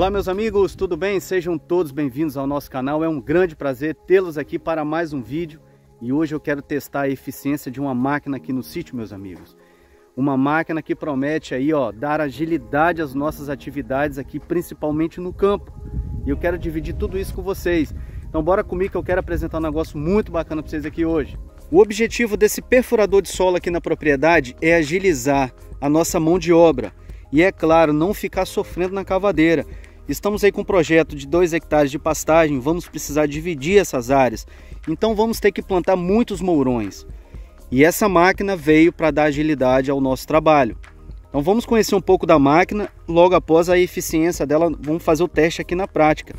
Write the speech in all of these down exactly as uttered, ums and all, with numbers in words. Olá meus amigos, tudo bem? Sejam todos bem-vindos ao nosso canal. É um grande prazer tê-los aqui para mais um vídeo. E hoje eu quero testar a eficiência de uma máquina aqui no sítio, meus amigos. Uma máquina que promete aí, ó, dar agilidade às nossas atividades aqui, principalmente no campo. E eu quero dividir tudo isso com vocês. Então bora comigo que eu quero apresentar um negócio muito bacana para vocês aqui hoje. O objetivo desse perfurador de solo aqui na propriedade é agilizar a nossa mão de obra. E é claro, não ficar sofrendo na cavadeira. Estamos aí com um projeto de dois hectares de pastagem, vamos precisar dividir essas áreas. Então vamos ter que plantar muitos mourões. E essa máquina veio para dar agilidade ao nosso trabalho. Então vamos conhecer um pouco da máquina, logo após a eficiência dela, vamos fazer o teste aqui na prática.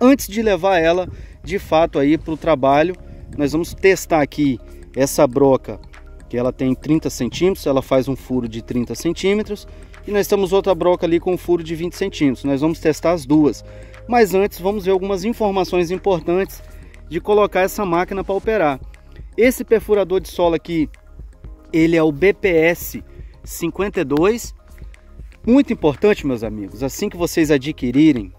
Antes de levar ela de fato aí para o trabalho, nós vamos testar aqui essa broca, que ela tem trinta centímetros, ela faz um furo de trinta centímetros. E nós temos outra broca ali com um furo de vinte centímetros. Nós vamos testar as duas. Mas antes vamos ver algumas informações importantes de colocar essa máquina para operar. Esse perfurador de solo aqui, ele é o B P S cinquenta e dois. Muito importante, meus amigos. Assim que vocês adquirirem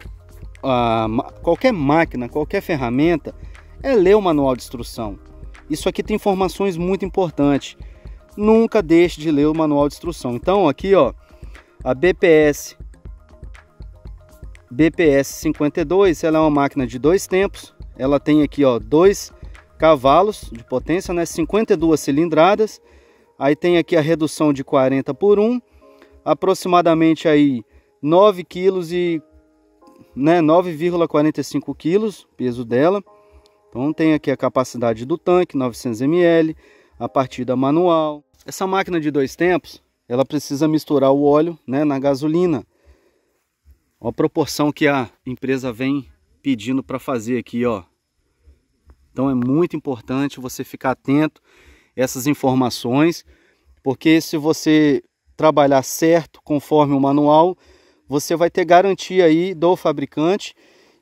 a, qualquer máquina, qualquer ferramenta, é ler o manual de instrução. Isso aqui tem informações muito importantes. Nunca deixe de ler o manual de instrução. Então aqui, ó, a B P S cinquenta e dois, ela é uma máquina de dois tempos. Ela tem aqui, ó, dois cavalos de potência, né? cinquenta e duas cilindradas. Aí tem aqui a redução de quarenta por um, aproximadamente aí nove quilos e, né, nove vírgula quarenta e cinco quilos, peso dela. Então tem aqui a capacidade do tanque, novecentos mililitros, a partida manual. Essa máquina de dois tempos, ela precisa misturar o óleo, né, na gasolina. Olha a proporção que a empresa vem pedindo para fazer aqui, ó. Então é muito importante você ficar atento a essas informações, porque se você trabalhar certo, conforme o manual, você vai ter garantia aí do fabricante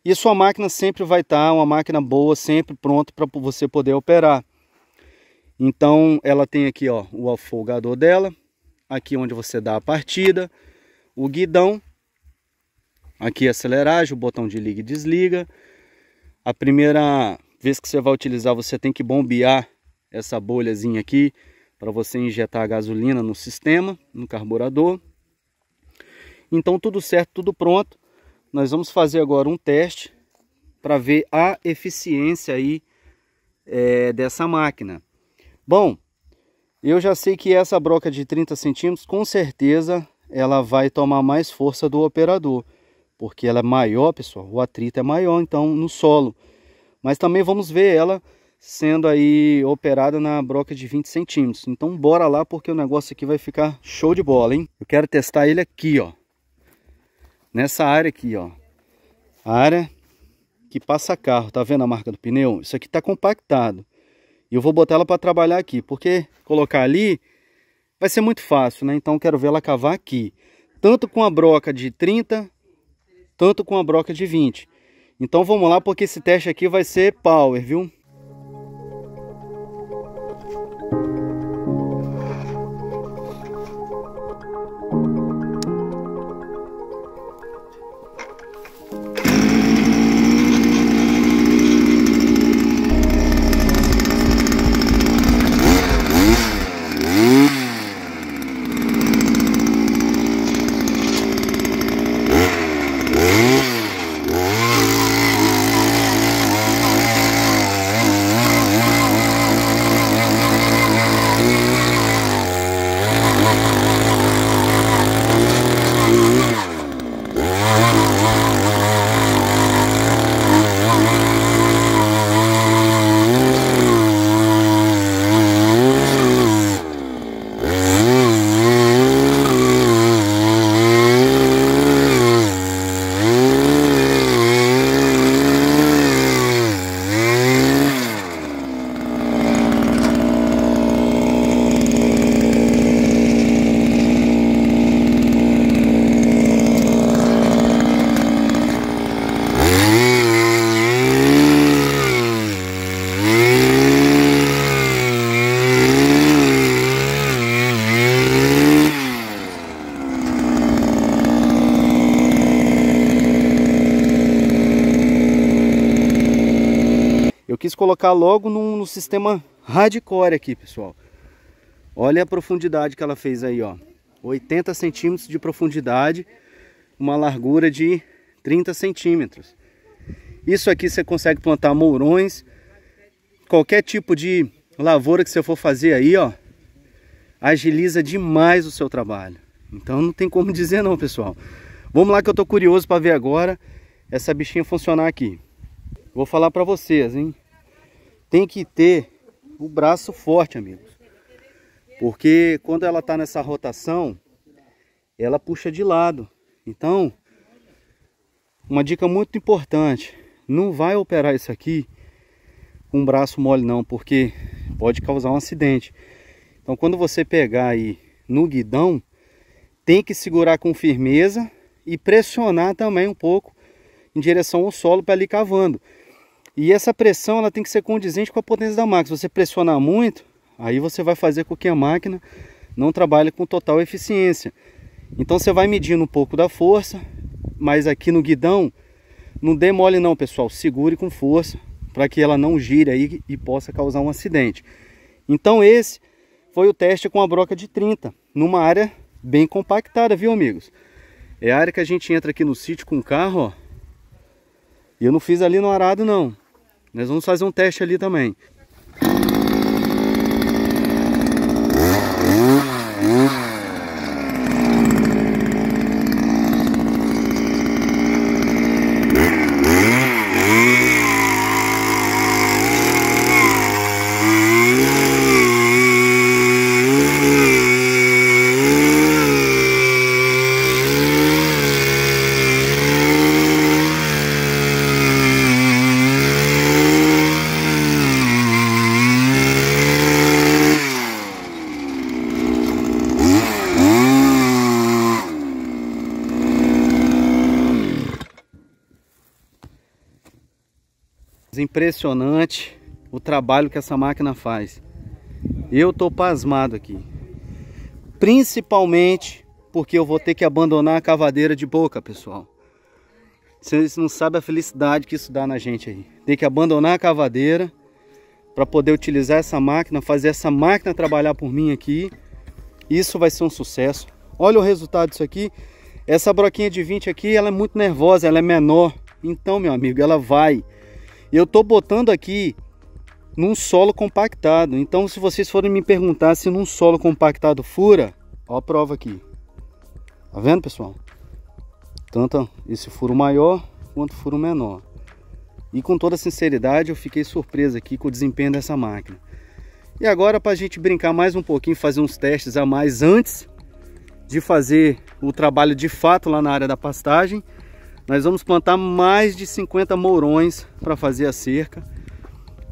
e sua máquina sempre vai estar uma máquina boa, sempre pronta para você poder operar. Então ela tem aqui, ó, o afogador dela. Aqui onde você dá a partida, o guidão, aqui a aceleragem, o botão de liga e desliga. A primeira vez que você vai utilizar, você tem que bombear essa bolhazinha aqui para você injetar a gasolina no sistema, no carburador. Então tudo certo, tudo pronto. Nós vamos fazer agora um teste para ver a eficiência aí é, dessa máquina. Bom, eu já sei que essa broca de trinta centímetros, com certeza, ela vai tomar mais força do operador. Porque ela é maior, pessoal, o atrito é maior, então, no solo. Mas também vamos ver ela sendo aí operada na broca de vinte centímetros. Então, bora lá, porque o negócio aqui vai ficar show de bola, hein? Eu quero testar ele aqui, ó. Nessa área aqui, ó. A área que passa carro, tá vendo a marca do pneu? Isso aqui tá compactado. E eu vou botar ela para trabalhar aqui, porque colocar ali vai ser muito fácil, né? Então quero ver ela cavar aqui, tanto com a broca de trinta, tanto com a broca de vinte. Então vamos lá, porque esse teste aqui vai ser power, viu? colocar logo no, no sistema hardcore aqui, pessoal. Olha a profundidade que ela fez aí, ó. oitenta centímetros de profundidade, uma largura de trinta centímetros. Isso aqui você consegue plantar mourões, qualquer tipo de lavoura que você for fazer aí, ó. Agiliza demais o seu trabalho. Então não tem como dizer não, pessoal. Vamos lá que eu tô curioso para ver agora essa bichinha funcionar aqui. Vou falar para vocês, hein? Tem que ter o braço forte, amigos. Porque quando ela tá nessa rotação, ela puxa de lado. Então, uma dica muito importante. Não vai operar isso aqui com o braço mole não, porque pode causar um acidente. Então, quando você pegar aí no guidão, tem que segurar com firmeza e pressionar também um pouco em direção ao solo para ali cavando. E essa pressão ela tem que ser condizente com a potência da máquina. Se você pressionar muito, aí você vai fazer com que a máquina não trabalhe com total eficiência. Então você vai medindo um pouco da força, mas aqui no guidão não dê mole não, pessoal. Segure com força para que ela não gire aí e possa causar um acidente. Então esse foi o teste com a broca de trinta, numa área bem compactada, viu, amigos? É a área que a gente entra aqui no sítio com o carro, ó. E eu não fiz ali no arado não. Nós vamos fazer um teste ali também. Impressionante o trabalho que essa máquina faz. Eu tô pasmado aqui, principalmente porque eu vou ter que abandonar a cavadeira de boca, pessoal. Vocês não sabem a felicidade que isso dá na gente aí. Tem que abandonar a cavadeira para poder utilizar essa máquina, fazer essa máquina trabalhar por mim aqui. Isso vai ser um sucesso. Olha o resultado disso aqui. Essa broquinha de vinte aqui, ela é muito nervosa, ela é menor. Então, meu amigo, ela vai... Eu tô botando aqui num solo compactado. Então, se vocês forem me perguntar se num solo compactado fura, ó a prova aqui. Tá vendo, pessoal? Tanto esse furo maior quanto o furo menor. E com toda sinceridade, eu fiquei surpreso aqui com o desempenho dessa máquina. E agora, para a gente brincar mais um pouquinho, fazer uns testes a mais antes de fazer o trabalho de fato lá na área da pastagem, nós vamos plantar mais de cinquenta mourões para fazer a cerca.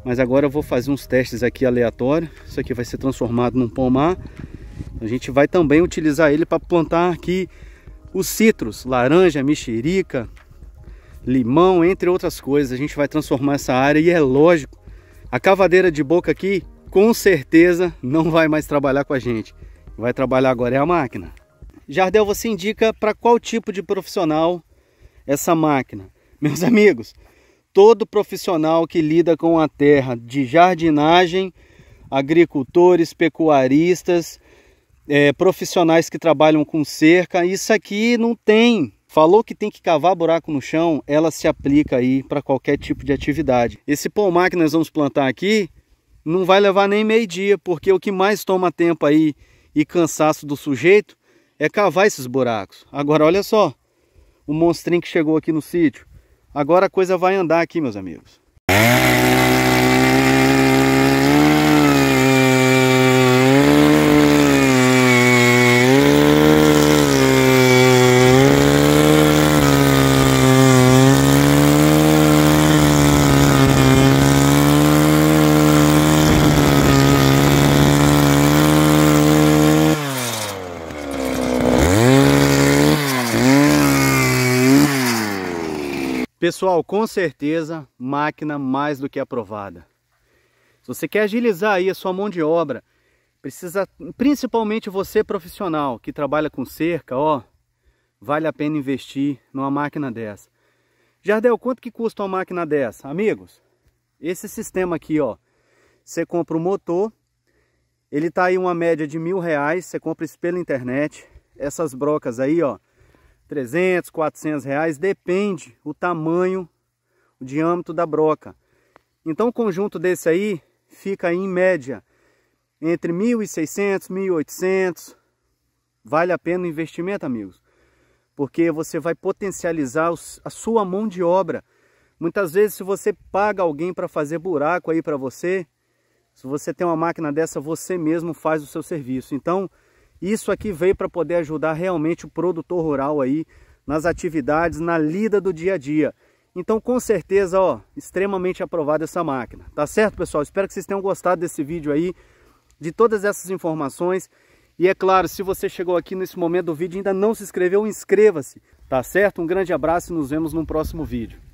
Mas agora eu vou fazer uns testes aqui aleatórios. Isso aqui vai ser transformado num pomar. A gente vai também utilizar ele para plantar aqui os citros, laranja, mexerica, limão, entre outras coisas. A gente vai transformar essa área e é lógico, a cavadeira de boca aqui com certeza não vai mais trabalhar com a gente. Vai trabalhar agora é a máquina. Jardel, você indica para qual tipo de profissional essa máquina? Meus amigos, todo profissional que lida com a terra, de jardinagem, agricultores, pecuaristas, é, profissionais que trabalham com cerca, isso aqui não tem. Falou que tem que cavar buraco no chão, ela se aplica aí para qualquer tipo de atividade. Esse pomar que nós vamos plantar aqui não vai levar nem meio dia, porque o que mais toma tempo aí e cansaço do sujeito é cavar esses buracos. Agora olha só, o monstrinho que chegou aqui no sítio. Agora a coisa vai andar aqui, meus amigos. Pessoal, com certeza, máquina mais do que aprovada. Se você quer agilizar aí a sua mão de obra, precisa, principalmente você profissional que trabalha com cerca, ó, vale a pena investir numa máquina dessa. Jardel, quanto que custa uma máquina dessa? Amigos, Esse sistema aqui, ó, você compra o motor, ele tá aí uma média de mil reais, você compra isso pela internet. Essas brocas aí, ó, trezentos, quatrocentos reais, depende o tamanho, o diâmetro da broca. Então o conjunto desse aí fica aí em média entre mil e seiscentos, mil e oitocentos. Vale a pena o investimento, amigos, porque você vai potencializar a sua mão de obra. Muitas vezes, se você paga alguém para fazer buraco aí para você, se você tem uma máquina dessa, você mesmo faz o seu serviço. Então, isso aqui veio para poder ajudar realmente o produtor rural aí nas atividades, na lida do dia a dia. Então, com certeza, ó, extremamente aprovada essa máquina. Tá certo, pessoal? Espero que vocês tenham gostado desse vídeo aí, de todas essas informações. E é claro, se você chegou aqui nesse momento do vídeo e ainda não se inscreveu, inscreva-se. Tá certo? Um grande abraço e nos vemos num próximo vídeo.